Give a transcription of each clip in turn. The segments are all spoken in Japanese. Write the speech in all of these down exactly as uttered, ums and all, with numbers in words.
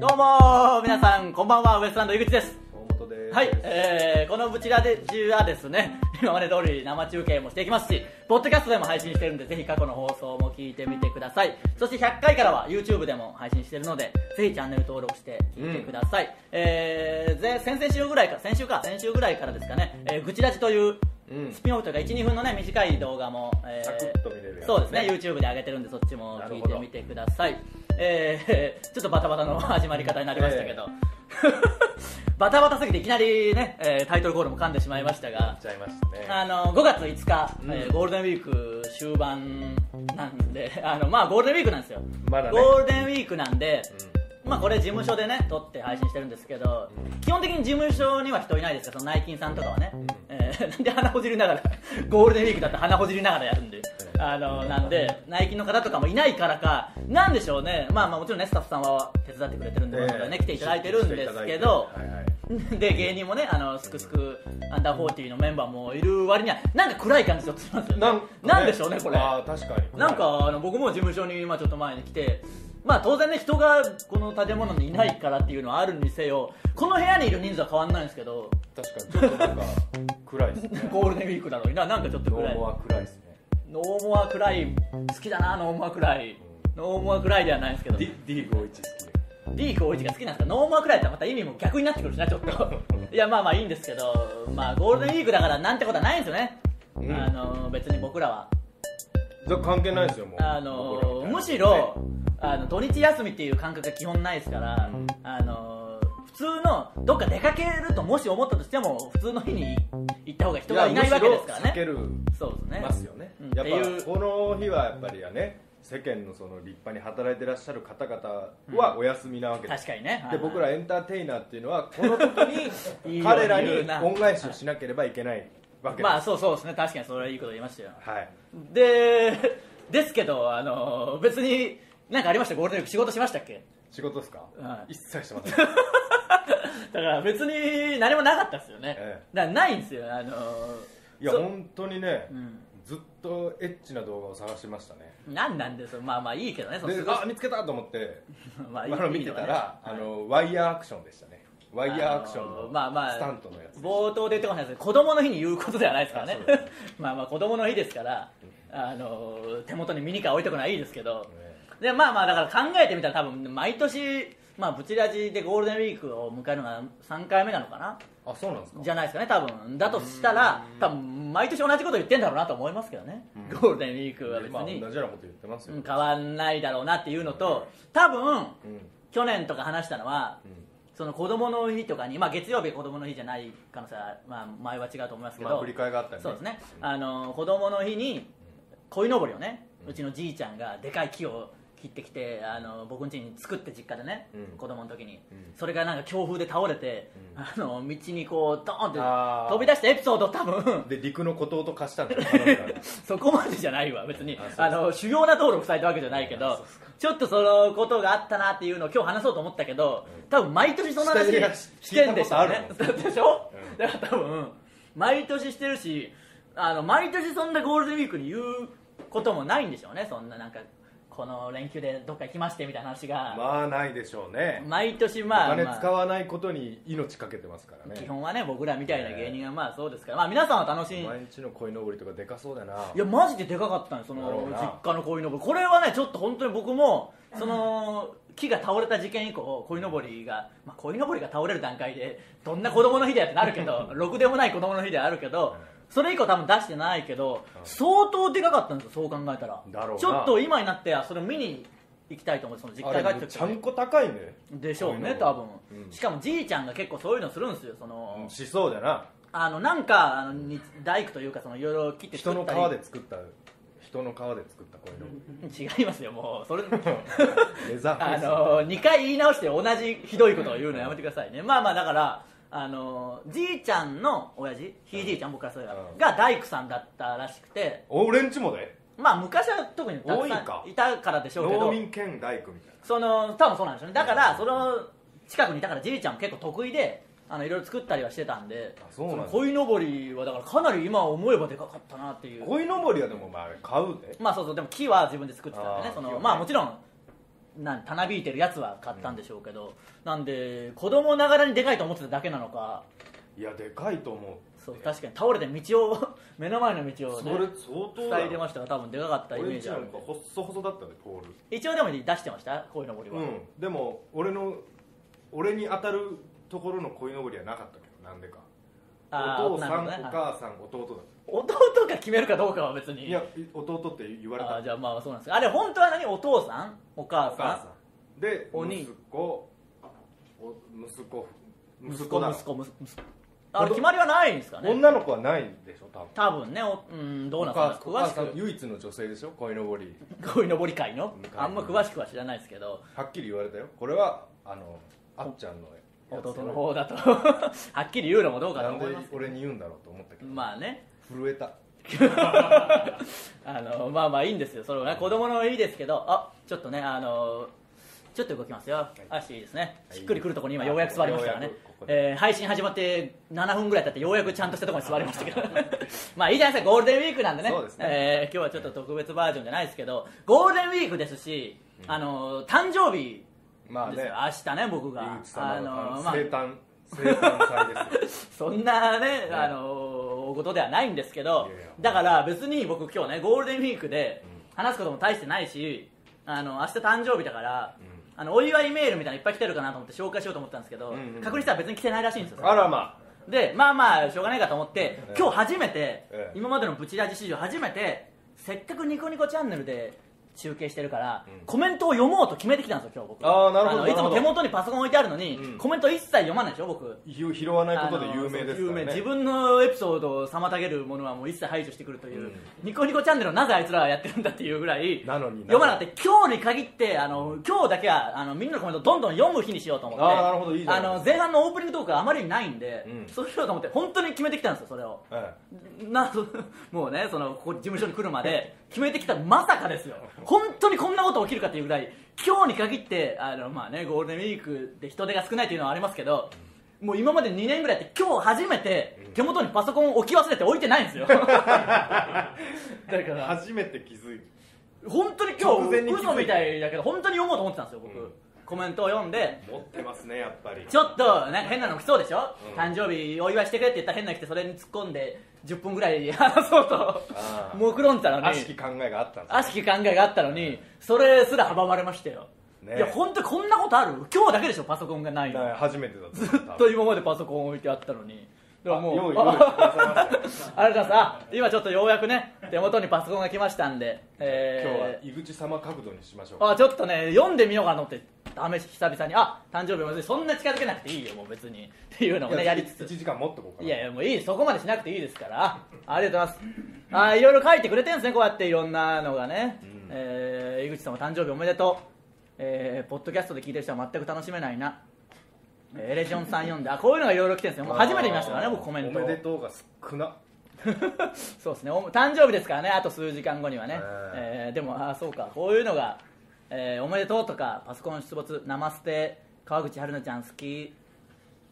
どうも皆さんこんばんは、ウエストランド井口です。大本です。はい、えー、このブチラジはですね、今まで通り生中継もしていきますし、ポッドキャストでも配信してるんで、ぜひ過去の放送も聞いてみてください。そしてひゃっかいからは YouTube でも配信してるので、ぜひチャンネル登録してみてください。うん、えー、先々週ぐらいから先週か先週ぐらいからですかね、えー、ブチラジといううん、スピンオフというか いちに 分の、ね、短い動画も、えー、サクッと見れるやつ、ね、そうですね、 YouTube で上げてるんで、そっちも聞いてみてください。えー、ちょっとバタバタの始まり方になりましたけど、えー、バタバタすぎていきなり、ね、えー、タイトルコールも噛んでしまいましたが、ちゃいました、ね、あのごがついつか、うん、えー、ゴールデンウィーク終盤なんで、あの、まあ、ゴールデンウィークなんですよ、まだね、ゴールデンウィークなんで、うん、まあ、これ事務所でね撮って配信してるんですけど、基本的に事務所には人いないですから、その内勤さんとかはね、うん、えー、なんで鼻ほじりながらゴールデンウィークだって鼻ほじりながらやるんで、あの、なんで内勤の方とかもいないからかなんでしょうね、まあ、まあもちろんねスタッフさんは手伝ってくれてるんで、えーね、来ていただいてるんですけど、で芸人もね、あのスクスクアンダーフォーティーのメンバーもいる割にはなんか暗い感じがするんですよね。 なんかね、なんでしょうねこれ。あ、確かになんかあの僕も事務所に今ちょっと前に来て、まあ当然ね人がこの建物にいないからっていうのはあるにせよ、この部屋にいる人数は変わんないんですけど、確かにちょっとなんか暗いですねゴールデンウィークなのにな、なんかちょっと暗い。ノーモア暗いですね。ノーモア暗い好きだな、ノーモア暗い、うん、ノーモア暗いではないですけど、 ディーごじゅういち 好き、 ディーごじゅういち が好きなんですか。ノーモア暗いってまた意味も逆になってくるしな、ちょっといやまあまあいいんですけど、まあゴールデンウィークだからなんてことはないんですよね、うん、あの別に僕らは関係ないですよ、もう、あのー、むしろ、ね、あの土日休みっていう感覚が基本ないですから、うん、あのー、普通のどっか出かけるともし思ったとしても普通の日に行った方が人がいないわけですからね。いや、むしろ避けるますよね。やっぱこの日はやっぱりやね、世間のその立派に働いてらっしゃる方々はお休みなわけです、うん、確かにね。で、僕らエンターテイナーっていうのはこの時に彼らに恩返しをしなければいけないわけです。まあそうそうですね、確かにそれはいいこと言いましたよ、はい、で、ですけど、あの別に何かありました？ゴールデンウィーク仕事しましたっけ？仕事ですか、はい、一切してませんだから別に何もなかったですよね、ええ、だからないんですよ、あのいや本当にね、うん、ずっとエッチな動画を探してましたね。なんなんですよ、まあまあいいけどね、そので、あ、見つけたと思ってまあいい、ね、見てたら、あのワイヤーアクションでしたね。ワイヤーアクションのスタントのやつ、あのーまあまあ、冒頭で言ってこないですけど、子供の日に言うことではないですからねまあまあ子供の日ですから、あのー、手元にミニカー置いておくのはいいですけど、ね、でまあまあだから考えてみたら、多分毎年、まあ、ブチラジでゴールデンウィークを迎えるのがさんかいめなのかな。あ、そうなんですか。じゃないですかね、多分。だとしたら、多分毎年同じこと言ってんだろうなと思いますけどね、うん、ゴールデンウィークは別に、まあ、同じようなこと言ってますよ、変わんないだろうなっていうのと、多分、うん、去年とか話したのは、うん、その子供の日とかに、まあ、月曜日は子供の日じゃない可能性は、まあ、前は違うと思いますけど、まあ、振り替えがあったりね、そうですね、あの子供の日に鯉のぼりをね、うちのじいちゃんがでかい木を切ってきて、あの僕の家に作って、実家でね、うん、子供の時に、うん、それがなんか強風で倒れて、うん、あの道にこうドーンって飛び出したエピソードを多分で陸の孤島と化したんだよそこまでじゃないわ別に、あの主要な道路を塞いだわけじゃないけど、ちょっとそのことがあったなっていうのを今日話そうと思ったけど、多分毎年その話してんでしょうねでしょ、うん、だから多分毎年してるし、あの毎年そんなゴールデンウィークに言うこともないんでしょうね。そんななんかこの連休でどっか行きましてみたいな話が、まあないでしょうね。毎年まあお金使わないことに命かけてますからね、基本はね。僕らみたいな芸人はまあそうですから、まあ皆さんは楽しい。毎日の鯉のぼりとかでかそうだな。いやマジででかかったんです、その実家の鯉のぼり。これはねちょっと本当に僕もその木が倒れた事件以降、鯉のぼりが、まあ、鯉のぼりが倒れる段階でどんな子供の日だよってなるけどろくでもない子供の日であるけど、それ以降多分出してないけど、相当でかかったんですよ、そう考えたら。だろうな。ちょっと今になってそれを見に行きたいと思って、その実家帰って、ちゃんこ高いねでしょうね多分、うん、しかもじいちゃんが結構そういうのするんですよ、その、うん、しそうだな。あのなんかあの大工というか、いろいろ切って作ったり、人の皮で作った人の皮で作ったこういうの違いますよ、もうそれあのにかい言い直して同じひどいことを言うのやめてくださいねまあまあだからあのじいちゃんの親父、ひいじいちゃん、僕からそれが、うん、が大工さんだったらしくて、俺んちもね、まあ昔は特にたくさんいたからでしょうけど、農民兼大工みたいな、その多分そうなんでしょうね。だからその近くにいたからじいちゃんも結構得意で、あのいろいろ作ったりはしてたんで、その鯉のぼりはだからかなり今思えばでかかったなっていう。鯉のぼりはでもまあ買うで、まあそうそう、でも木は自分で作ってたんでね、そのまあもちろんなんたなびいてるやつは買ったんでしょうけど、うん、なんで子供ながらにでかいと思ってただけなのか。いやでかいと思う。そう確かに倒れて道を目の前の道を、ね、それ相当塞いでましたが多分でかかったイメージあるんで。俺んちなんか細々だったねポール。一応でも出してました鯉のぼりは、うん、でも俺の俺に当たるところの鯉のぼりはなかったけどなんでか。お父さん、ね、お母さん、弟だ。弟が決めるかどうかは別に。いや弟って言われた。あじゃあまあそうなんですか。あれ本当は何お父さんお母さん、お母さんでお息子お息子息子だ息子息子息子。あれ決まりはないんですかね。女の子はないんでしょ多分。多分ねおうんどうなんですか詳しく。唯一の女性でしょ鯉のぼり。鯉のぼり界の。あんま詳しくは知らないですけど。はっきり言われたよ。これはあのあっちゃんの。弟の方だとはっきり言うのもどうかと思います。なんで俺に言うんだろうと思ったけど。まあね。震えた。あのまあまあいいんですよ。それは、ね、子供のいいですけど、あちょっとねあのちょっと動きますよ。はい、足いいですね。しっくりくるところに今ようやく座りましたからね。ここえー、配信始まってななふんぐらい経ってようやくちゃんとしたところに座りましたけど。まあいいじゃないですか。ゴールデンウィークなんでね。そうですね、えー、今日はちょっと特別バージョンじゃないですけど、ゴールデンウィークですし、うん、あの誕生日。まあね、明日ね僕が井口様の生誕生誕祭ですそんなね、あのことではないんですけど、だから別に僕今日ねゴールデンウィークで話すことも大してないし、あの明日誕生日だから、うん、あのお祝いメールみたいないっぱい来てるかなと思って紹介しようと思ったんですけど、うんうん、確認したら別に来てないらしいんですよ。あらまあでまあまあしょうがないかと思って今日初めて、ええ、今までのブチラジ史上初めてせっかくニコニコチャンネルで中継してるから、うん、コメントを読もうと決めてきたんですよ今日僕。ああなるほど。いつも手元にパソコン置いてあるのに、うん、コメント一切読まないでしょ僕。拾わないことで有名ですからね。自分のエピソードを妨げるものはもう一切排除してくるという、うん、ニコニコチャンネルをなぜあいつらがやってるんだっていうぐらいなのに読まなくて、今日に限ってあの今日だけはあのみんなのコメントをどんどん読む日にしようと思って。ああなるほどいいじゃないですか。あの前半のオープニングトークがあまりにないんで、うん、そうしようと思って本当に決めてきたんですよそれを、うん、なもうねそのここ事務所に来るまで決めてきた。まさかですよ本当にこんなこと起きるかというぐらい今日に限ってあの、まあね、ゴールデンウィークで人手が少ないというのはありますけど、もう今までにねんぐらいって今日初めて手元にパソコンを置き忘れて置いてないんですよだから初めて気づいた。本当に今日嘘みたいだけど本当に読もうと思ってたんですよ僕、うん、コメントを読んで持ってますねやっぱり。ちょっとなんか変なの来そうでしょ、うん、誕生日お祝いしてくれって言ったら変なの来てそれに突っ込んでじゅっぷんぐらい話そうと目論んでたのに悪しき考えがあったんです、ね、悪しき考えがあったのにそれすら阻まれましたよ、ね、いや本当こんなことある今日だけでしょパソコンがないの初めてだった。ずっと今までパソコン置いてあったのに。でももうあ今ちょっとようやくね手元にパソコンが来ましたんで、えー、今日は井口様角度にしましょうか。あちょっとね読んでみようかなと思って試し久々に。あ誕生日も別にそんな近づけなくていいよもう別にっていうのもねやりつついちじかん持ってこうかな。いやいやもういいそこまでしなくていいですから。ありがとうございます。いろいろ書いてくれてるんですねこうやっていろんなのがね、うんえー、井口様誕生日おめでとう、えー、ポッドキャストで聞いてる人は全く楽しめないなエレジョンさん読んであこういうのがいろいろ来てるんですよ。もう初めて見ましたからね僕コメント。おめでとうが少なそうですね誕生日ですからねあと数時間後にはね、えー、でもあそうかこういうのがえー、おめでとうとかパソコン出没ナマステ川口春奈ちゃん好き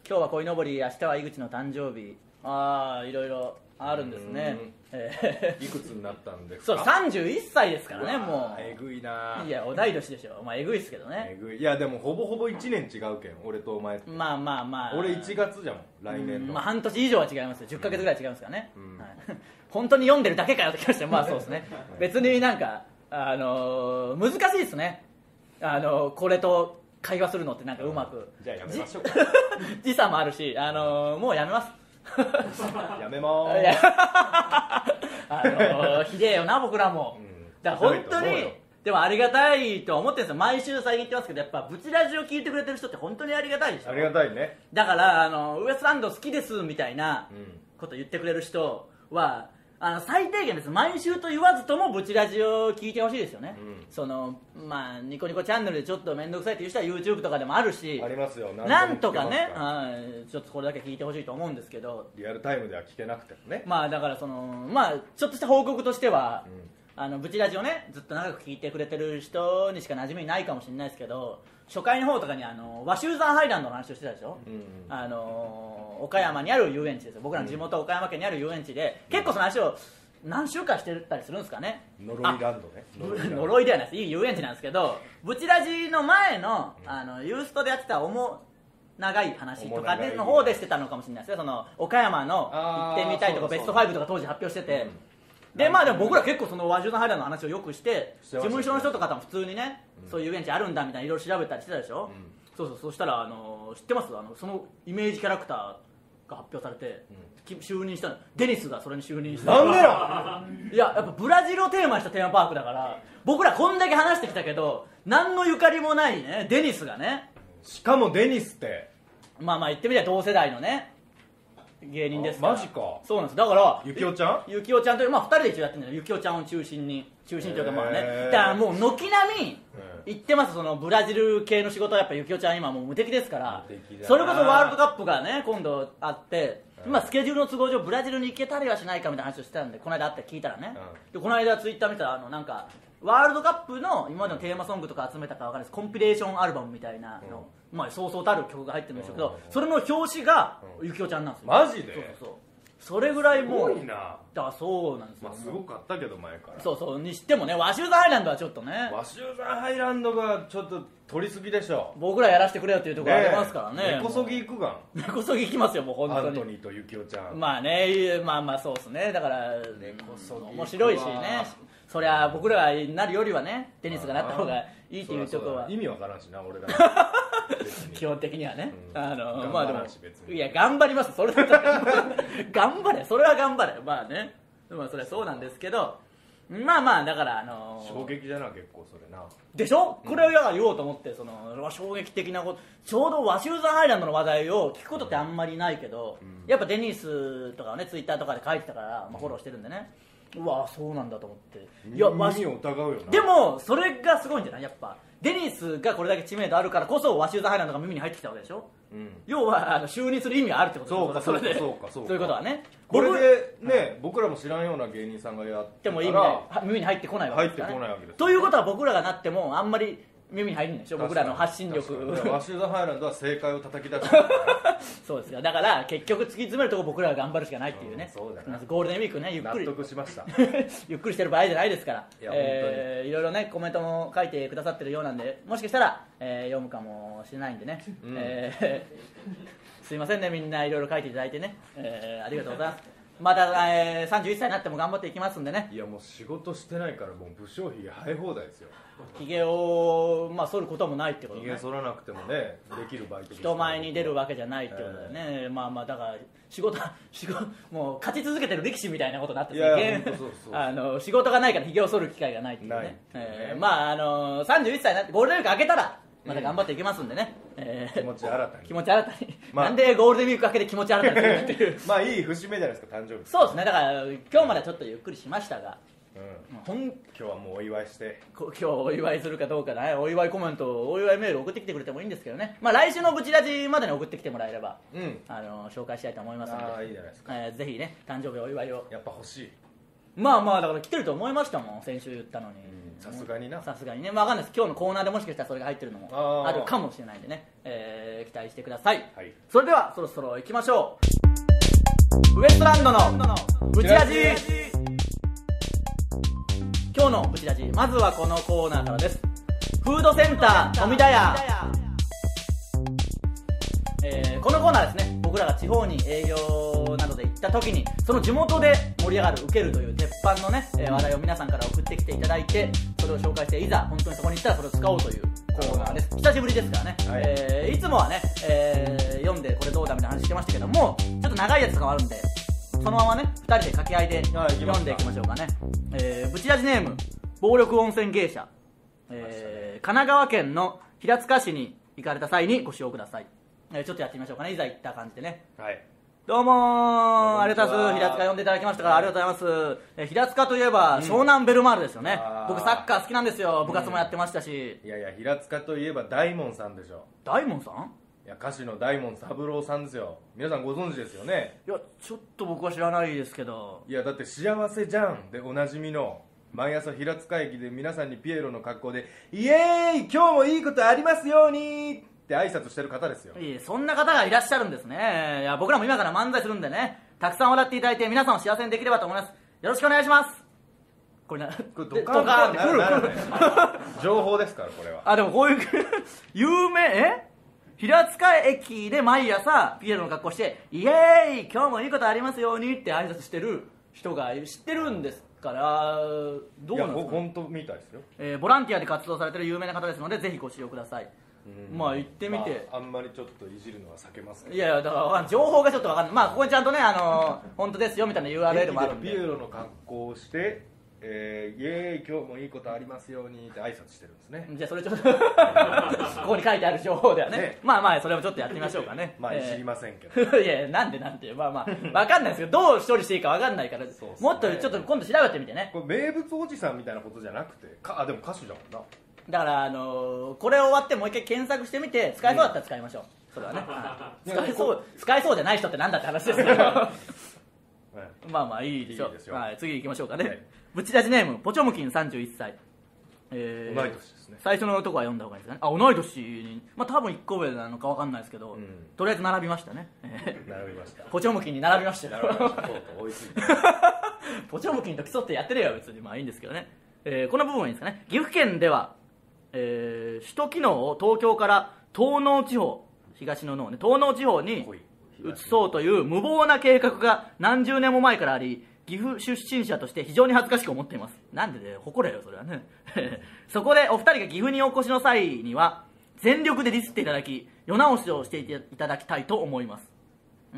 今日は鯉のぼり明日は井口の誕生日ああいろいろあるんですね、えー、いくつになったんですか。そうさんじゅういっさいですからねもうえぐいな。いや同い年でしょまあえぐいですけどねえぐい。いやでもほぼほぼいちねん違うけん俺とお前ってまあまあまあ俺いちがつじゃん来年の、まあ、半年以上は違いますよじゅっかげつぐらい違いますからね、うんはい、本当に読んでるだけかよってきました。まあそうですね別になんかあのー、難しいですね、あのー、これと会話するのってなんかうまく、うん、じゃあやめましょうか時差もあるし、あのー、もうやめますやめまーすあのー、ひでえよな僕らも、うん、だから本当にでもありがたいと思ってるんですよ毎週最近言ってますけどやっぱブチラジを聞いてくれてる人って本当にありがたいでしょ。ありがたいね。だから、あのー、ウエストランド好きですみたいなこと言ってくれる人はあの最低限です毎週と言わずともブチラジを聞いてほしいですよね、うんそのまあ、ニコニコチャンネルでちょっと面倒くさいという人は YouTube とかでもあるしありますよ。なんとかねちょっとこれだけ聞いてほしいと思うんですけどリアルタイムでは聞けなくてもね、まあ、だからその、まあ、ちょっとした報告としては、うん、あのブチラジをねずっと長く聞いてくれてる人にしか馴染みないかもしれないですけど初回の方とかにあの和集山ハイランドの話をしてたでしょ、うんうん、あの岡山にある遊園地ですよ僕らの地元岡山県にある遊園地で、うん、結構その話を何週間してたりするんですかね。呪いランドね。呪いではないです、いい遊園地なんですけど、ブチラジの前のあのユーストでやってたおも長い話とかの方でしてたのかもしれないですね。その岡山の行ってみたいとかベストファイブとか当時発表してて、でまあでも僕ら結構その和牛の肌の話をよくして事務所の人とかも普通にね、そういう遊園地あるんだみたいないろいろ調べたりしてたでしょ。そうそう、そしたらあの知ってます、あのそのイメージキャラクターが発表されて、うん、就任したのデニスがそれに就任した。なんでだいや、やっぱブラジルをテーマにしたテーマパークだから、僕らこんだけ話してきたけど何のゆかりもないねデニスがね、しかもデニスってまあまあ言ってみたら同世代のね芸人ですから。マジか。そうなんです。だからゆきおちゃんゆきおちゃんという、まあ、ふたりで一応やってるんだけど、ゆきおちゃんを中心に中心というかまあね、えー、だからもう軒並み行ってます。そのブラジル系の仕事はやっぱゆきおちゃん今もう無敵ですから、それこそワールドカップがね今度あって、うん、今スケジュールの都合上ブラジルに行けたりはしないかみたいな話をしてたんで、この間会って聞いたらね、うん、でこの間ツイッター見たらあのなんかワールドカップの今までのテーマソングとか集めたかわからないですコンピレーションアルバムみたいなの、うん、まあそうそうたる曲が入ってるんでしょうけど、うん、それの表紙がゆきおちゃんなんですよ。マジで。そうそうそう、それぐらいもうすごいな。だそうなんですよ。まあすごかったけど前から。そうそうにしてもね、ワシューザーハイランドはちょっとね、ワシューザーハイランドがちょっと取りすぎでしょ。僕らやらせてくれよっていうところありますからね。根こそぎ行くがん。根こそぎ行きますよもう本当に。アントニーとゆきおちゃん。まあね、まあまあそうですね。だから根こそぎ面白いしね。そりゃ僕らになるよりはねデニスがなった方がいいっていうところは意味わからんしな俺ら基本的にはね、あのまあでもいや頑張ります、それだったら頑張れ、それは頑張れ、まあね、まあそれはそうなんですけど、まあまあだからあの衝撃だな結構それなでしょ。これを言おうと思って、その衝撃的なこと、ちょうどワシューザーハイランドの話題を聞くことってあんまりないけど、やっぱデニスとかねツイッターとかで書いてたからフォローしてるんでね、うわそうなんだと思って、いや耳を疑うよな。でもそれがすごいんじゃない、やっぱデニスがこれだけ知名度あるからこそワシューザーハイランドが耳に入ってきたわけでしょ、うん、要はあの就任する意味があるってことです。そうかそうかそうかそうか、そういうことはねこれでね、はい、僕らも知らんような芸人さんがやっても意味ない耳に入ってこないわけですから、ね、入ってこないわけですということは僕らがなってもあんまり耳に入るんでしょ、僕らの発信力。ワシューザーハイランドは正解を叩き出してそうですよ。だから結局突き詰めるところ僕らが頑張るしかないっていうね、うん、ゴールデンウィークねゆっくり納得しましたゆっくりしてる場合じゃないですから、 い, や、えー、いろいろねコメントも書いてくださってるようなんで、もしかしたら、えー、読むかもしれないんでね、うんえー、すいませんね、みんないろいろ書いていただいてね、えー、ありがとうございますまた、えー、さんじゅういっさいになっても頑張っていきますんでね。いやもう仕事してないからもう武将ひげ生え放題ですよ。ひげを、まあ、剃ることもないってことね。ひげ剃らなくてもねできるバイトです。人前に出るわけじゃないってことだよね、えー、まあまあだから仕事仕事もう勝ち続けてる力士みたいなことになってて、いやいやあの仕事がないからひげを剃る機会がないっていうね、えー、まああのさんじゅういっさいになってゴールデンウィーク明けたらまた頑張っていけますんでね、えー、気持ち新たに気持ち新たに、まあ、なんでゴールデンウィーク明けで気持ち新たにっていうまあいい節目じゃないですか誕生日。そうですね、だから今日までちょっとゆっくりしましたが、うん、今日はもうお祝いして、今日お祝いするかどうかね、お祝いコメントお祝いメール送ってきてくれてもいいんですけどね、まあ、来週のブチラジまでに送ってきてもらえれば、うん、あの紹介したいと思いますので、ああいいじゃないですか、えー、ぜひね誕生日お祝いをやっぱ欲しい。まあまあだから来てると思いましたもん先週言ったのに、さすがになさすがにね、まあ、分かんないです、今日のコーナーでもしかしたらそれが入ってるのもあるかもしれないんでね、えー、期待してください、はい、それではそろそろ行きましょう。ウエストランドのブチラジ、今日のブチラジまずはこのコーナーからです。フードセンター富田屋、えー、このコーナーですね、僕らが地方に営業などで行った時にその地元で盛り上がるウケるという鉄板のね、えー、話題を皆さんから送ってきていただいて、それを紹介していざ本当にそこに行ったらそれを使おうというコーナーです。久しぶりですからね、はいえー、いつもはね、えー、読んでこれどうだみたいな話してましたけども、ちょっと長いやつとかもあるんでそのままねふたりで掛け合いで読んでいきましょうかね。えー、ブチラジネーム暴力温泉芸者、えー、神奈川県の平塚市に行かれた際にご使用ください。ちょっとやってみましょうかね、いざ行った感じでね、はい、どうもーありがとうございます。平塚呼んでいただきましたからありがとうございます。平塚といえば、うん、湘南ベルマーレですよね。僕サッカー好きなんですよ、部活もやってましたし、うん、いやいや平塚といえば大門さんでしょ。大門さん、いや歌手の大門三郎さんですよ。皆さんご存知ですよね。いやちょっと僕は知らないですけど、いやだって幸せじゃんでおなじみの毎朝平塚駅で皆さんにピエロの格好でイエーイ今日もいいことありますようにって挨拶してる方ですよ。いいそんな方がいらっしゃるんですね。いや僕らも今から漫才するんでね、たくさん笑っていただいて皆さんを幸せにできればと思います。よろしくお願いします。これな、これドカンドカンならない情報ですからこれは。あ、でもこういう有名、え平塚駅で毎朝ピエロの格好して「イエーイ今日もいいことありますように」って挨拶してる人が知ってるんですから、どうなんですか、ね、いや僕本当みたいですよ、えー、ボランティアで活動されてる有名な方ですのでぜひご使用ください。まあ行ってみて、まあ、あんまりちょっといじるのは避けますけど、いやいやだから情報がちょっと分かんないまあここにちゃんとね、あのー、本当ですよみたいな ユーアールエル もあるんで、ピエロの格好をしてえー、イエーイ今日もいいことありますようにって挨拶してるんですね。じゃあそれちょっとここに書いてある情報では ね, ねまあまあそれもちょっとやってみましょうかねまあいじりませんけど、えー、いやなんでなんてまあまあ分かんないですけどどう処理していいか分かんないから、ね、もっとちょっと今度調べてみてね。これ名物おじさんみたいなことじゃなくてか、あでも歌手じゃんな。だから、あのー、これ終わってもう一回検索してみて使えそうだったら使いましょう、うん、それはね使えそう使えそうじゃない人ってなんだって話ですけどまあまあいいでしょう。いいですよ、はい、次行きましょうかね、はい、ブチラジネームポチョムキンさんじゅういっさい、えー、同い年ですね。最初のとこは読んだほうがいいですね。あ、同い年に、まあ、多分いっこうえなのか分かんないですけど、うん、とりあえず並びましたね並びましたポチョムキンに並びましたよポチョムキンと競ってやってるよ別にまあいいんですけどね、えー、この部分はいいですかね。岐阜県では、えー、首都機能を東京から東濃地方東の脳ね東濃地方に移そうという無謀な計画が何十年も前からあり、岐阜出身者として非常に恥ずかしく思っています。なんでで誇れよそれはねそこでお二人が岐阜にお越しの際には全力でディスっていただき世直しをしていただきたいと思います。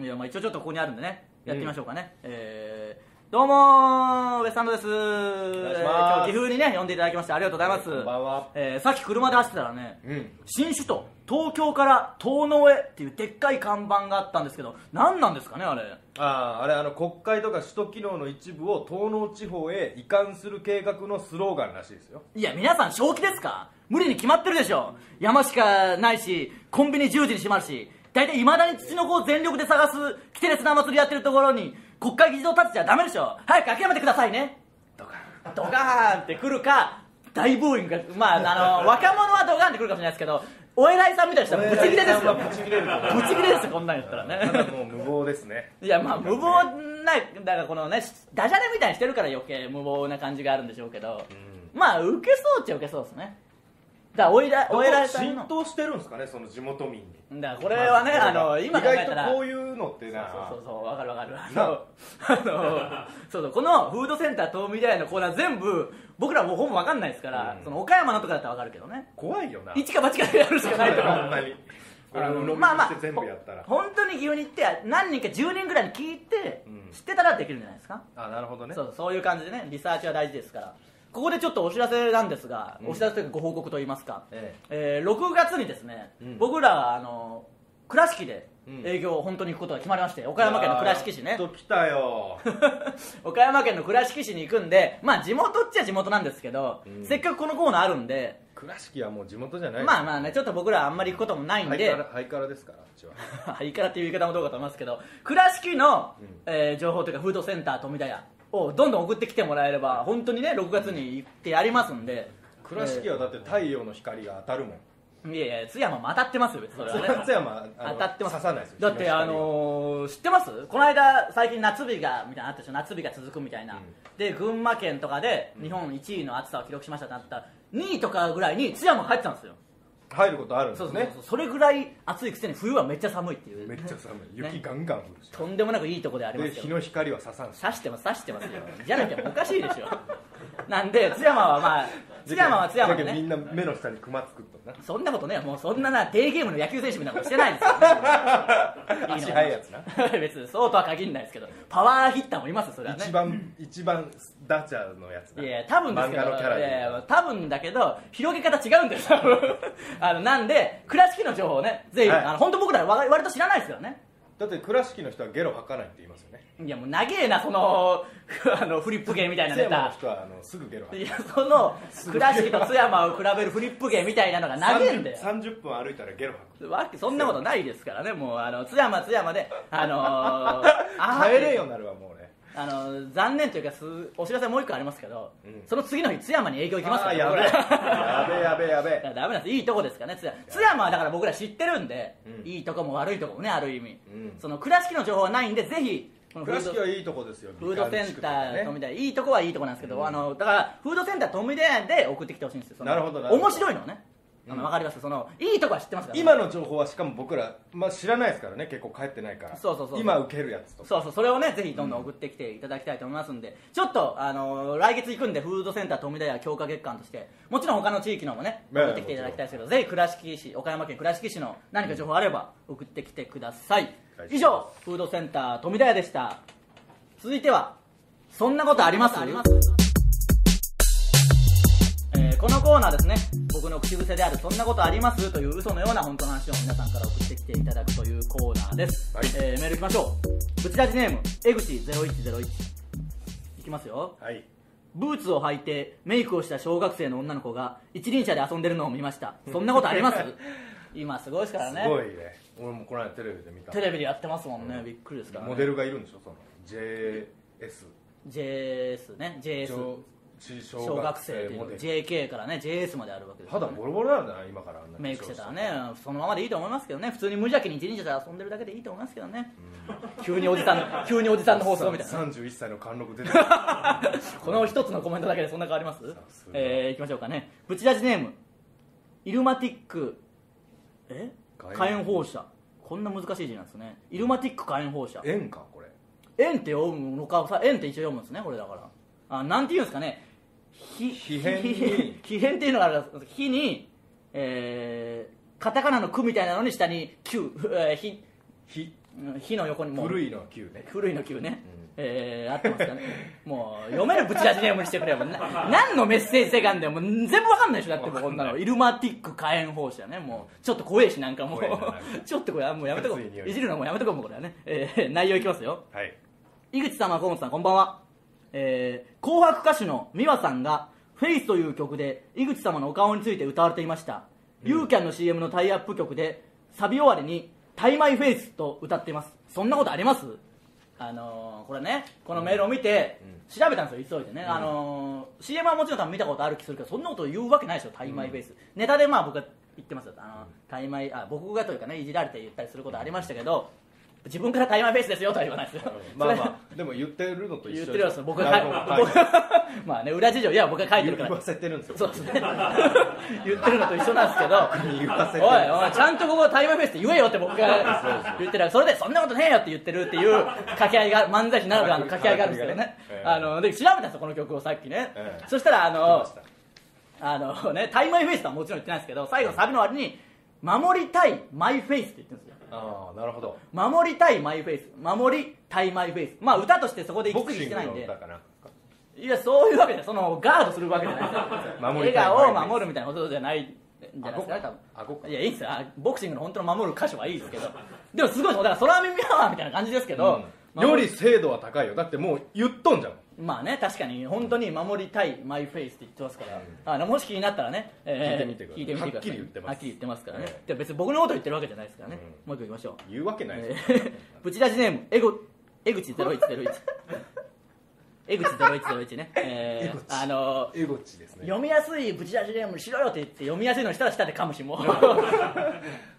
いやまあ一応ちょっとここにあるんでねやってみましょうかね、うん、えー、どうもウエスタンドです。お願いします、えー、今日岐阜にね呼んでいただきましてありがとうございます。こんばんは、えー、さっき車で走ってたらね、うん、新首都東京から遠野へっていうでっかい看板があったんですけど、何なんですかねあれ。ああ、あれあの国会とか首都機能の一部を東農地方へ移管する計画のスローガンらしいですよ。いや皆さん正気ですか、無理に決まってるでしょ。山しかないしコンビニじゅうじに閉まるし、大体いまだにツチノコを全力で探すキテレツな祭りやってるところに国会議事堂立てちゃダメでしょ。早く諦めてくださいね。ドカーンドカーンって来るか大ブーイングが、まああの若者はドカーンって来るかもしれないですけど、お偉いさんみたいな人はブチ切れですよ。ブチ切れですよこんなんやったらね。ただもう無謀ですね。いやまあ無謀ないだからこのねダジャレみたいにしてるから余計無謀な感じがあるんでしょうけど、うん、まあウケそうっちゃウケそうですね。だからお偉いさんの浸透してるんですかねその地元民に。だからこれはね、あの今考えたら意外とこういうのってな、そうそうそうわかるわかるあのそうそうこのフードセンター東みたいなコーナー全部僕らもうほぼ分かんないですから、うん、その岡山のとかだったら分かるけどね。怖いよな、一か八かやるしかないとかほんまにこれをまあまあ全部やったら本当に岐阜に行って何人かじゅうにんぐらいに聞いて、うん、知ってたらできるんじゃないですか。あ、なるほどね。そう、そういう感じでねリサーチは大事ですから。ここでちょっとお知らせなんですが、うん、お知らせというかご報告といいますか、えええー、ろくがつにですね、うん、僕らはあの倉敷で営業を本当に行くことが決まりまして、岡山県の倉敷市ね。やっと来たよ岡山県の倉敷市に行くんで、まあ地元っちゃ地元なんですけど、うん、せっかくこのコーナーあるんで倉敷はもう地元じゃないですか。まあまあね、ちょっと僕らあんまり行くこともないんでハイカラですから、あっちはハイカラっていう言い方もどうかと思いますけど、倉敷の、うん、えー、情報というかフードセンター富田屋をどんどん送ってきてもらえれば本当にねろくがつに行ってやりますんで。倉敷はだって太陽の光が当たるもん。いやいや津山も当たってますよ別にそれは、ね、津山当たってます。刺さないですよだって、あのー、知ってます。この間最近夏日がみたいなあったでしょ、夏日が続くみたいな、うん、で群馬県とかで日本いちいの暑さを記録しましたってなったらにいとかぐらいに津山が入ってたんですよ。入ることあるんですね。そうそうそう、それぐらい暑いくせに冬はめっちゃ寒いっていう、ね、めっちゃ寒い、雪ガンガン降るし、ね、とんでもなくいいとこでありますけど、日の光は刺さんし、刺してます、刺してますよじゃなきゃおかしいでしょなんで津山はまあ津山は津山でね、みんな目の下にクマ作ったな。そんなことね、もうそんななデーゲームの野球選手みたいなことしてないですよ足速いやつな別にそうとは限らないですけど、パワーヒッターもいます。それはね一番一番ダチャのやつだ。いや多分ですけど、いや多分だけど広げ方違うんですよあのなんで倉敷の情報をねぜひ、はい、あの本当僕ら割と知らないですよね。だって倉敷の人はゲロ吐かないって言いますよね。いやもう長えなそのあのフリップ芸みたいなネタ。津山の人はあのすぐゲロ吐く。いやその倉敷と津山を比べるフリップ芸みたいなのが長えんだよ。さんじゅっぷん歩いたらゲロ吐くわけ、そんなことないですからね。もうあの津山津山であのー、帰れよなるわもうね。あの残念というかすお知らせもう一個ありますけど、うん、その次の日津山に営業行きますから、ね、やべえやべえやべえダメなんです。いいとこですからね津山。津山はだから僕ら知ってるんで、うん、いいとこも悪いとこもねある意味、うん、その倉敷の情報はないんでぜひ倉敷はいいとこですよね。フードセンター富田、いいとこはいいとこなんですけど、あのだからフードセンター富田で送ってきてほしいんですよ。なるほど、面白いのね。わかります。そのいいとこは知ってますから、今の情報はしかも僕らまあ知らないですからね、結構帰ってないから。そうそうそう、今受けるやつとか、そうそう、それをねぜひどんどん送ってきていただきたいと思いますんで、ちょっとあの来月行くんで、フードセンター富田屋強化月間として、もちろん他の地域のもね送ってきていただきたいですけど、ぜひ倉敷市、岡山県倉敷市の何か情報あれば送ってきてください。以上、フードセンター富田屋でした。続いてはそんなことあります？このコーナーですね、僕の口癖であるそんなことありますという嘘のような本当の話を皆さんから送ってきていただくというコーナーです、はい。えー、メールいきましょう。ブチラジネーム江口ゼロいちゼロいちいきますよ、はい。ブーツを履いてメイクをした小学生の女の子が一輪車で遊んでるのを見ました。そんなことあります？今すごいですからね。すごいね、俺もこの間テレビで見た。テレビでやってますもんね、うん、びっくりですからね。モデルがいるんでしょ、その ジェーエスジェーエス ね、 ジェーエス小学生という ジェーケー からね ジェーエス まであるわけですから、ね、肌ボロボロなんだな今から。メイクしてたらね、そのままでいいと思いますけどね。普通に無邪気に一輪車で遊んでるだけでいいと思いますけどね。急におじさんの急におじさんの放送みたいな。さんじゅういっさいの貫禄出てるこの一つのコメントだけでそんな変わります？えー、いきましょうかね。ブチラジネームイルマティックえ火炎放射、こんな難しい字なんですね。イルマティック火炎放射、円かこれ、円って読むのかさ、円って一応読むんですねこれ。だからあ、なんて言うんですかね、火変っていうのがあるんです。火に、えー、カタカナの「く」みたいなのに下に「きゅう」火、火の横にもう古いの「きゅう」ね、古いの「きゅう」ね、うん、えー、合ってますかねもう読めるブチラジネームにしてくれよ何のメッセージ性があるんだよ、もう全部分かんないでしょ。だってもうこんなのイルマティック火炎放射ね、もうちょっと怖えし、なんかもうちょっとこれもうやめとこう、いじるのもやめとこうもうこれはね、えー、内容いきますよ、はい。井口様、河本さん、こんばんは。えー、紅白歌手の美和さんが「フェイス」という曲で井口様のお顔について歌われていました、うん、ユーキャンの シーエム のタイアップ曲でサビ終わりに「タイマイフェイス」と歌っています。そんなことあります？あのー、これね、このメールを見て調べたんですよ急いでね、うん、あのー、シーエム はもちろん見たことある気するけど、そんなこと言うわけないでしょ、タイマイフェイス、うん、ネタでまあ僕が言ってますよ、あのー、タイマイ、あ、僕がというかね、いじられて言ったりすることありましたけど、自分からタイマーフェイスですよとは言わないですよまあまあでも言ってるのと一緒です。僕はまあね、裏事情、いや僕が書いてるから言わせてるんですよ。そうですね言ってるのと一緒なんですけど、おいおいちゃんとここタイマーフェイスって言えよって僕が言ってる。それでそんなことねえよって言ってるっていう掛け合いが、漫才師ならではの掛け合いがあるんですけどね、あので調べたんですよこの曲をさっきね、えー、そしたらあのあのね、タイマーフェイスとはもちろん言ってないんですけど、最後のサビの割に守りたいマイフェイスって言ってるんですよ。ああ、なるほど。守りたいマイフェイス、守りたいマイフェイス、まあ歌としてそこで行き過ぎしてないんで、いやそういうわけじゃ、そのガードするわけじゃない笑顔を守るみたいなことじゃないんじゃないですかね多分。いやいいですよ、ボクシングの本当の守る箇所はいいですけどでもすごい、だから空耳アワーみたいな感じですけど、より精度は高いよ。だってもう言っとんじゃん。まあね、確かに本当に守りたいマイフェイスって言ってますから、あのもし気になったらね、聞いてみてください。はっきり言ってます。はっきり言ってますからね。別に僕のこと言ってるわけじゃないですからね。もう一個いきましょう。言うわけないですよ。ブチラジネーム江口ゼロいちゼロいち江口ゼロいちゼロいちね。ええ、あの江口ですね。読みやすいブチラジネームしろよって言って、読みやすいのにしたら下で噛むしも。なん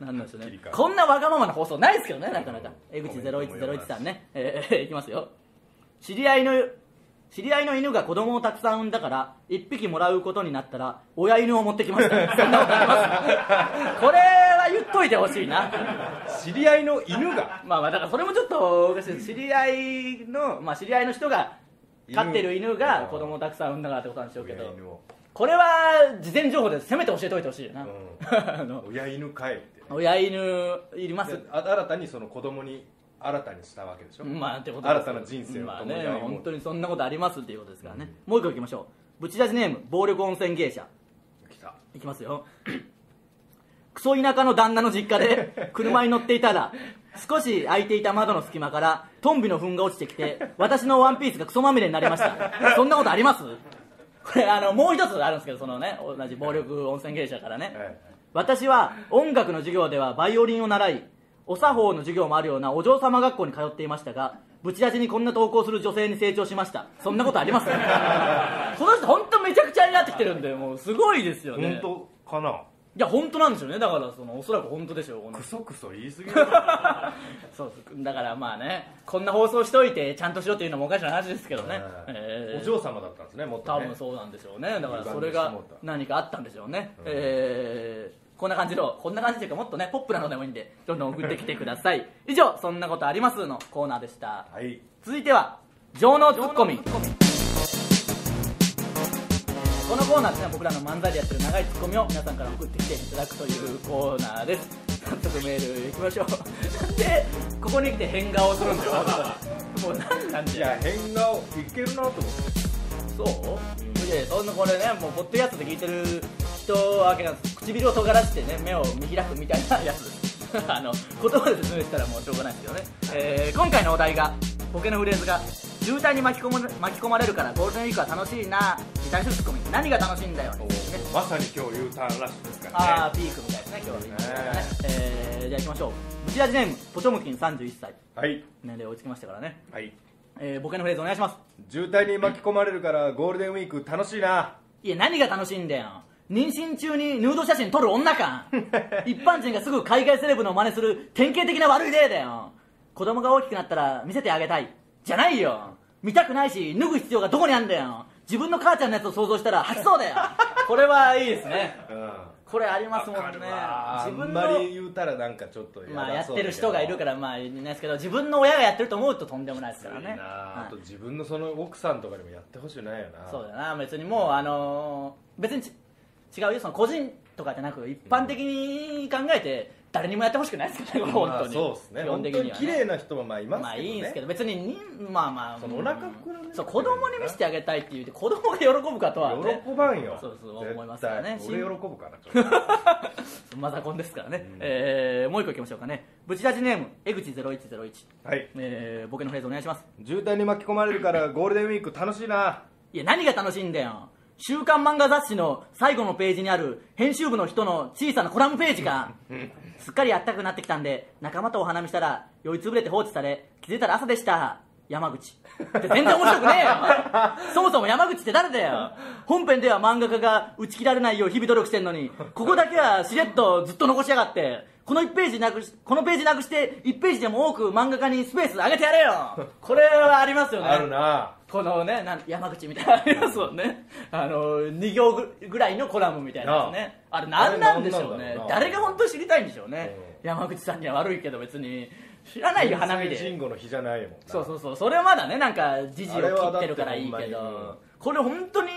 なんですね。こんなわがままな放送ないですけどね、なかなか。江口ゼロいちゼロいちさんね。え、いきますよ。知り合いの知り合いの犬が子供をたくさん産んだからいっぴきもらうことになったら親犬を持ってきました。そんなことありますこれは言っといてほしいな知り合いの犬がまあまあだからそれもちょっとおかしい。知り合いの、まあ、知り合いの人が飼ってる犬が子供をたくさん産んだからってことなんでしょうけど、これは事前情報でせめて教えておいてほしいよな、うん、親犬飼えって、ね、親犬いります。新たにその子供に新たにしたわけでしょ、まあ、ってこと新たな人生を、まあね、本当にそんなことありますっていうことですからね、うん、もう一個いきましょう。ブチラジネーム暴力温泉芸者きた、いきますよクソ田舎の旦那の実家で車に乗っていたら少し開いていた窓の隙間からトンビの糞が落ちてきて私のワンピースがクソまみれになりましたそんなことあります？これあのもう一つあるんですけど、そのね同じ暴力温泉芸者からね、はいはい、私は音楽の授業ではバイオリンを習い、お作法の授業もあるようなお嬢様学校に通っていましたが、ブチラジにこんな投稿する女性に成長しました。そんなことあります？この人本当めちゃくちゃになってきてるんで、もうすごいですよね。本当かな。いや本当なんですよね。だからそのおそらく本当でしょう。クソクソ言い過ぎるそうだからまあね、こんな放送しといてちゃんとしろっていうのもおかしな話ですけどね、えーえー、お嬢様だったんですね、もっとね。多分そうなんでしょうね。だからそれが何かあったんでしょうね、うん、えーこんな感じの、こんな感じというかもっとね、ポップなのでもいいんで、どんどん送ってきてください。以上、そんなことありますのコーナーでした。はい、続いては、情のツッコミ。このコーナーってのは僕らの漫才でやってる長いツッコミを皆さんから送ってきていただくというコーナーです。早速メールいきましょう。で、ここに来て変顔をするんですよ。もう何なんじゃ。いや、変顔、いけるなと思って。そう？いやいや、そんなこれね、もうポッドキャストで聞いてる人わけなんです。唇を尖らせてね、目を見開くみたいなやつあの言葉で説明したらもうしょうがないですよね、えー、今回のお題がボケのフレーズが渋滞に巻き込む巻き込まれるからゴールデンウィークは楽しいなに対するツッコミ。何が楽しいんだよ、ね、まさに今日 U ターンラッシュですからね。ああピークみたいですね今日はね、えー、じゃあいきましょう。ブチラジネームポチョムキンさんじゅういっさい、はい、年齢追いつきましたからね、はい、えー、ボケのフレーズお願いします。渋滞に巻き込まれるからゴールデンウィーク楽しいな。いや何が楽しいんだよ。妊娠中にヌード写真撮る女か一般人がすぐ海外セレブの真似する典型的な悪い例だよ。子供が大きくなったら見せてあげたいじゃないよ。見たくないし脱ぐ必要がどこにあんだよ。自分の母ちゃんのやつを想像したら吐きそうだよこれはいいですね、うん、これありますもんね。自分のあんまり言うたらなんかちょっとやだそうだけど、まあやってる人がいるからまあいないですけど、自分の親がやってると思うととんでもないですからね、はい、あと自分のその奥さんとかにもやってほしくないよな。そうだな。別にもうあのー、別に違うよ、その個人とかじゃなく一般的に考えて誰にもやってほしくないですけど、うん、本当にそうですね。基本的にはね、本当に綺麗な人はまあいますけどね、まあいいんですけど別に、にまあまあそのお腹膨らんで、そう子供に見せてあげたいって言って子供が喜ぶかとは、ね、喜ばんよ。そうそう思いますからね。俺喜ぶかなマザコンですからね、うん、えー、もう一個いきましょうかね。ブチラジネーム江口ゼロいちゼロいち、はい、えー、ボケのフレーズお願いします。渋滞に巻き込まれるからゴールデンウィーク楽しいな。いや何が楽しいんだよ。週刊漫画雑誌の最後のページにある編集部の人の小さなコラムページがすっかり暖かくなってきたんで仲間とお花見したら酔いつぶれて放置され気づいたら朝でした山口って全然面白くねえよそもそも山口って誰だよ。本編では漫画家が打ち切られないよう日々努力してんのにここだけはしれっとずっと残しやがって、このいちページなくし、このページなくしていちページでも多く漫画家にスペースあげてやれよこれはありますよね。あるなこのね、なん山口みたいなありますもんねあのに行ぐらいのコラムみたいなですね。あれ何なんでしょうね。誰が本当に知りたいんでしょうね、うん、山口さんには悪いけど別に知らないよ花見で。神吾の日じゃないもん。そうそうそう、それはまだねなんか時事を切ってるからいいけど、これ本当に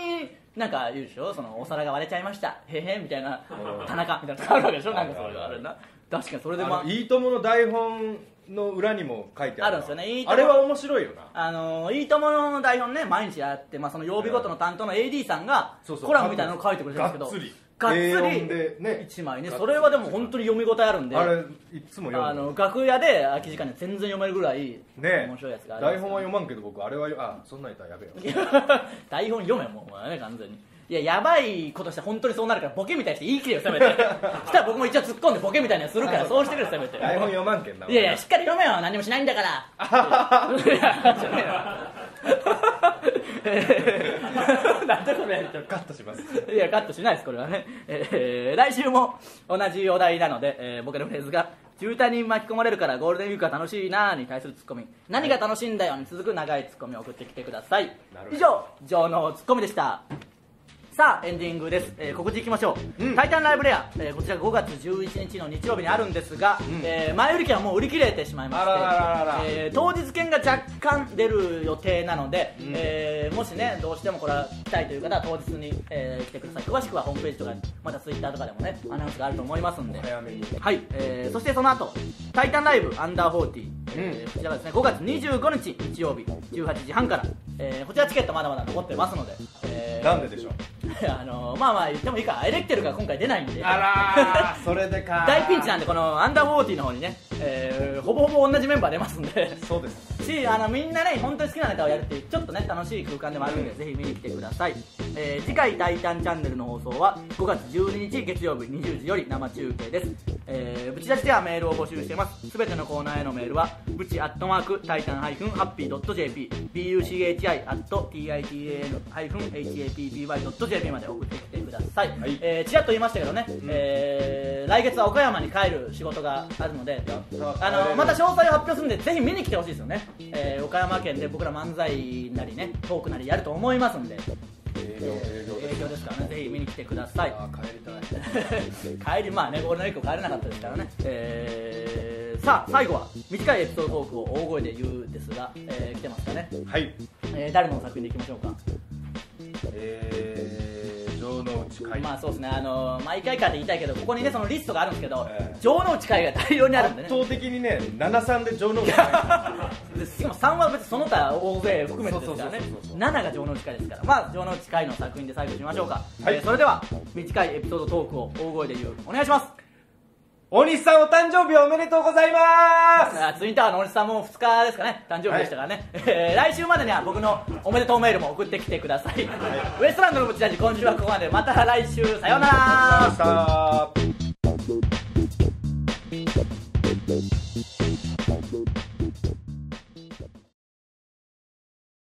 なんか言うでしょ、そのお皿が割れちゃいましたへへみたいな、田中みたいなのあるわけでしょ。なんかそれがあるな。確かにそれでまあいいともの台本の裏にも書いてあるんですよね。いいあれは面白いよな。あのいいともの台本ね毎日やって、まあ、その曜日ごとの担当の エーディー さんがコラムみたいなの書いてくれてるんですけど、そうそうがっつりがっつりいちまいね。それはでも本当に読み応えあるんで、あれいつも読む。あの楽屋で空き時間で全然読めるぐらい面白いやつがある、ね、台本は読まんけど僕あれはあそんなんやったらやべえよ台本読めもうね完全に。いややばいことして本当にそうなるからボケみたいにして言い切れよせめてしたら僕も一応突っ込んでボケみたいなのするからそうしてくれよせめて。台本読まんけんな。いやいやしっかり読めよ何もしないんだからいやじゃねえよなんでこれカットします。いやカットしないですこれはね、えー、来週も同じお題なので、えー、ボケのフレーズが渋滞に巻き込まれるからゴールデンウィークは楽しいなに対するツッコミ、何が楽しいんだよに続く長いツッコミを送ってきてください。以上情のツッコミでした。さあエンディングです、えー、告知いきましょう、うん、タイタンライブレア、えー、こちらごがつじゅういちにちの日曜日にあるんですが、うん、えー、前売り券はもう売り切れてしまいまして、あらららら、えー、当日券が若干出る予定なので、うん、えー、もしねどうしてもこれは来たいという方は当日に、えー、来てください。詳しくはホームページとかまたツイッターとかでもねアナウンスがあると思いますんで、早めに、はい、えー、そしてその後タイタンライブアンダーフォーティー、えー、こちらがですねごがつにじゅうごにち日曜日じゅうはちじはんから、えー、こちらチケットまだまだ残ってますので、えー、なんででしょうあのー、まあまあ言ってもいいかエレキテルが今回出ないんで、あらーそれでかー大ピンチなんで、このアンダーフォーティーの方にね、えー、ほぼほぼ同じメンバー出ますんでそうですし、あのみんなね本当に好きなネタをやるっていうちょっとね楽しい空間でもあるので、ぜひ見に来てください。えー、次回大胆チャンネルの放送はごがつじゅうににち月曜日にじゅうじより生中継です。えー、ぶち出しではメールを募集しています。すべてのコーナーへのメールはぶちアットマークタイタンハイフンハッピードット ジェーピー buchi アット titan ハイフン happy ドット ジェーピー まで送ってきてください。はい、えー、ちらっと言いましたけどね、うん、えー、来月は岡山に帰る仕事があるので、あのまた詳細を発表するんでぜひ見に来てほしいですよね。えー、岡山県で僕ら漫才なりねトークなりやると思いますんで、営業営業ですからね、ぜひ見に来てください。あ、帰りたい帰り、まあね、俺の一個帰れなかったですからね。えー、さあ最後は短いエピソードトークを大声で言うですが、えー、来てますかね。はい、えー、誰の作品でいきましょうか。えー、城之内海。まあそうですね、あのー、毎回かって言いたいけど、ここにねそのリストがあるんですけど、えー、城之内海が大量にあるんでね、圧倒的にねななさんで城之内海しかもさんは別にその他大勢含めてですからね、ななが城之内海ですから、まあ城之内海の作品で最後しましょうか。はい、えー、それでは短いエピソードトークを大声で言う、お願いします。大西さんお誕生日おめでとうございます。ツインタワーの大西さんもふつかですかね、誕生日でしたからね、はい、えー、来週までには僕のおめでとうメールも送ってきてください、はい、ウエストランドのぶちラジ今週はここまで、また来週さようなら。